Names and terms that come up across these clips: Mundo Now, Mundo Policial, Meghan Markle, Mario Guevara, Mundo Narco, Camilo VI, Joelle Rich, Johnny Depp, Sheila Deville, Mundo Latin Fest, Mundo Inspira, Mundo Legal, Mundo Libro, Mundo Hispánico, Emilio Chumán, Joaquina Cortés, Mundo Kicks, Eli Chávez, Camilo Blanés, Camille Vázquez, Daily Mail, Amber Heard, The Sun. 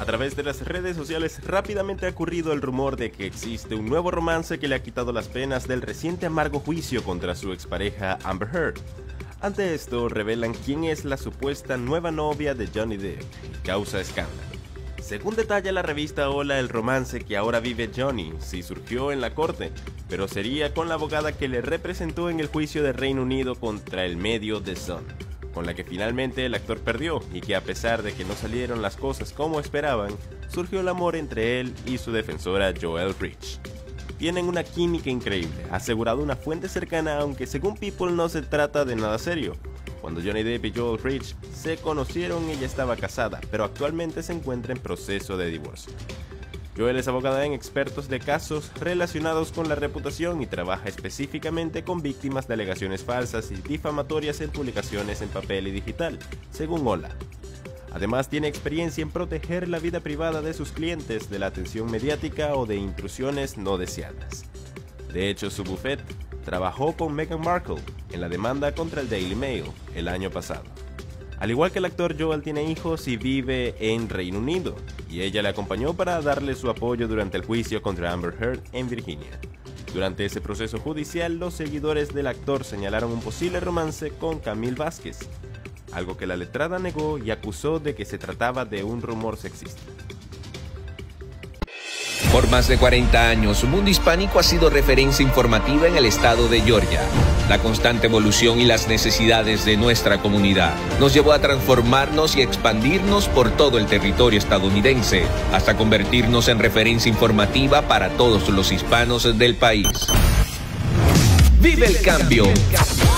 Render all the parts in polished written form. A través de las redes sociales rápidamente ha corrido el rumor de que existe un nuevo romance que le ha quitado las penas del reciente amargo juicio contra su expareja Amber Heard. Ante esto, revelan quién es la supuesta nueva novia de Johnny Depp y causa escándalo. Según detalla la revista Hola, el romance que ahora vive Johnny sí surgió en la corte, pero sería con la abogada que le representó en el juicio de Reino Unido contra el medio The Sun, con la que finalmente el actor perdió y que, a pesar de que no salieron las cosas como esperaban, surgió el amor entre él y su defensora Joelle Rich. Tienen una química increíble, ha asegurado una fuente cercana, aunque según People no se trata de nada serio. Cuando Johnny Depp y Joelle Rich se conocieron, ella estaba casada, pero actualmente se encuentra en proceso de divorcio. Joelle es abogada en expertos de casos relacionados con la reputación y trabaja específicamente con víctimas de alegaciones falsas y difamatorias en publicaciones en papel y digital, según Hola. Además, tiene experiencia en proteger la vida privada de sus clientes de la atención mediática o de intrusiones no deseadas. De hecho, su bufete trabajó con Meghan Markle en la demanda contra el Daily Mail el año pasado. Al igual que el actor, Joelle tiene hijos y vive en Reino Unido, y ella le acompañó para darle su apoyo durante el juicio contra Amber Heard en Virginia. Durante ese proceso judicial, los seguidores del actor señalaron un posible romance con Camille Vázquez, algo que la letrada negó y acusó de que se trataba de un rumor sexista. Por más de 40 años, Mundo Hispánico ha sido referencia informativa en el estado de Georgia. La constante evolución y las necesidades de nuestra comunidad nos llevó a transformarnos y expandirnos por todo el territorio estadounidense, hasta convertirnos en referencia informativa para todos los hispanos del país. ¡Vive el cambio!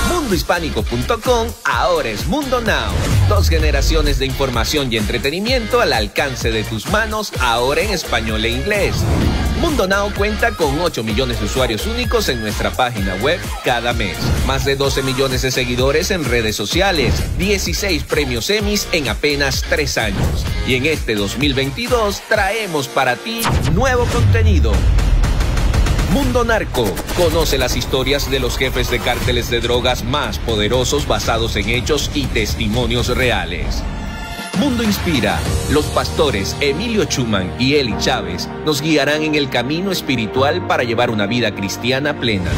MundoHispánico.com ahora es Mundo Now. Dos generaciones de información y entretenimiento al alcance de tus manos, ahora en español e inglés. Mundo Now cuenta con 8 millones de usuarios únicos en nuestra página web cada mes, más de 12 millones de seguidores en redes sociales, 16 premios Emmy en apenas 3 años. Y en este 2022 traemos para ti nuevo contenido. Mundo Narco. Conoce las historias de los jefes de cárteles de drogas más poderosos basados en hechos y testimonios reales. Mundo Inspira. Los pastores Emilio Chumán y Eli Chávez nos guiarán en el camino espiritual para llevar una vida cristiana plena.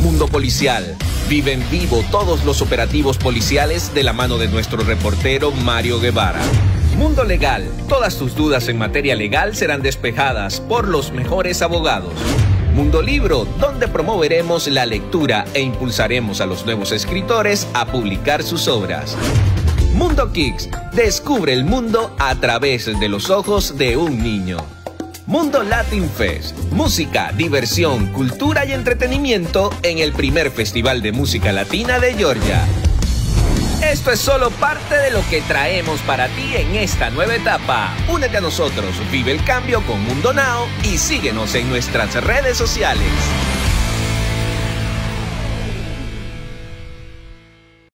Mundo Policial. Vive en vivo todos los operativos policiales de la mano de nuestro reportero Mario Guevara. Mundo Legal. Todas tus dudas en materia legal serán despejadas por los mejores abogados. Mundo Libro, donde promoveremos la lectura e impulsaremos a los nuevos escritores a publicar sus obras. Mundo Kicks. Descubre el mundo a través de los ojos de un niño. Mundo Latin Fest. Música, diversión, cultura y entretenimiento en el primer Festival de Música Latina de Georgia. Esto es solo parte de lo que traemos para ti en esta nueva etapa. Únete a nosotros, vive el cambio con Mundo Now y síguenos en nuestras redes sociales.